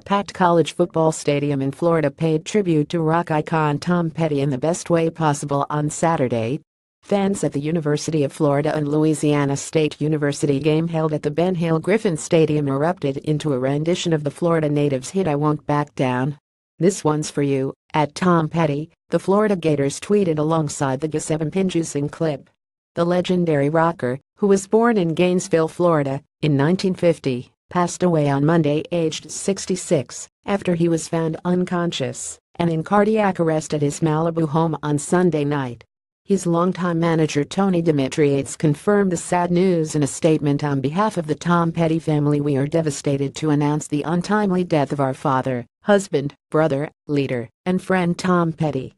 A packed college football stadium in Florida paid tribute to rock icon Tom Petty in the best way possible on Saturday. Fans at the University of Florida and Louisiana State University game held at the Ben Hill Griffin Stadium erupted into a rendition of the Florida native's hit I Won't Back Down. "This one's for you," at Tom Petty, the Florida Gators tweeted alongside the G7 pin-juicing clip. The legendary rocker, who was born in Gainesville, Florida, in 1950, passed away on Monday aged 66 after he was found unconscious and in cardiac arrest at his Malibu home on Sunday night. His longtime manager Tony Dimitriades confirmed the sad news in a statement on behalf of the Tom Petty family. "We are devastated to announce the untimely death of our father, husband, brother, leader, and friend Tom Petty."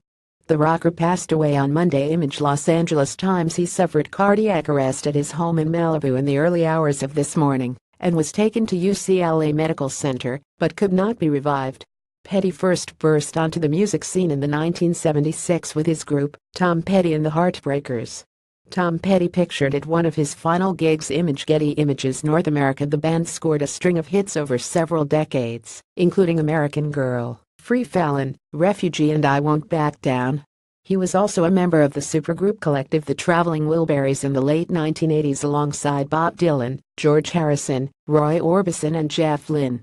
The rocker passed away on Monday. Image Los Angeles Times. He suffered cardiac arrest at his home in Malibu in the early hours of this morning and was taken to UCLA Medical Center, but could not be revived. Petty first burst onto the music scene in 1976 with his group, Tom Petty and the Heartbreakers. Tom Petty pictured at one of his final gigs. Image Getty Images North America. The band scored a string of hits over several decades, including American Girl, Free Fallin', Refugee and I Won't Back Down. He was also a member of the supergroup collective The Traveling Wilburys in the late 1980s alongside Bob Dylan, George Harrison, Roy Orbison and Jeff Lynne.